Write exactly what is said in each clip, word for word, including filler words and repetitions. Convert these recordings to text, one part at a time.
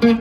But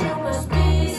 you must be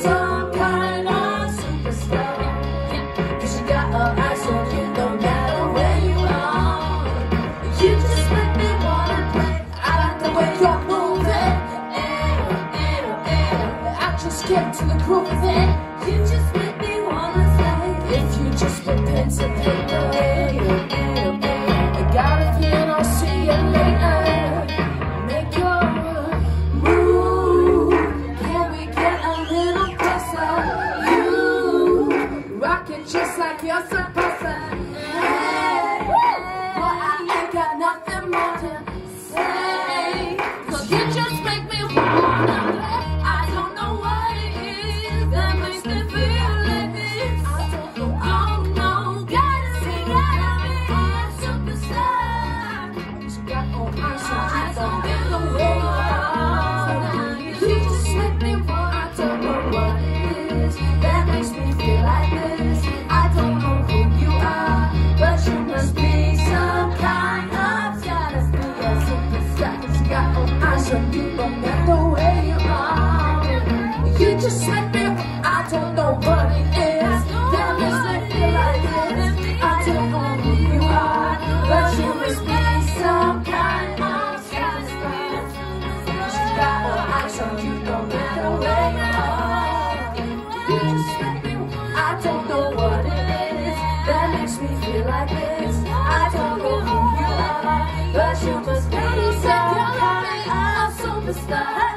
some kind of superstar.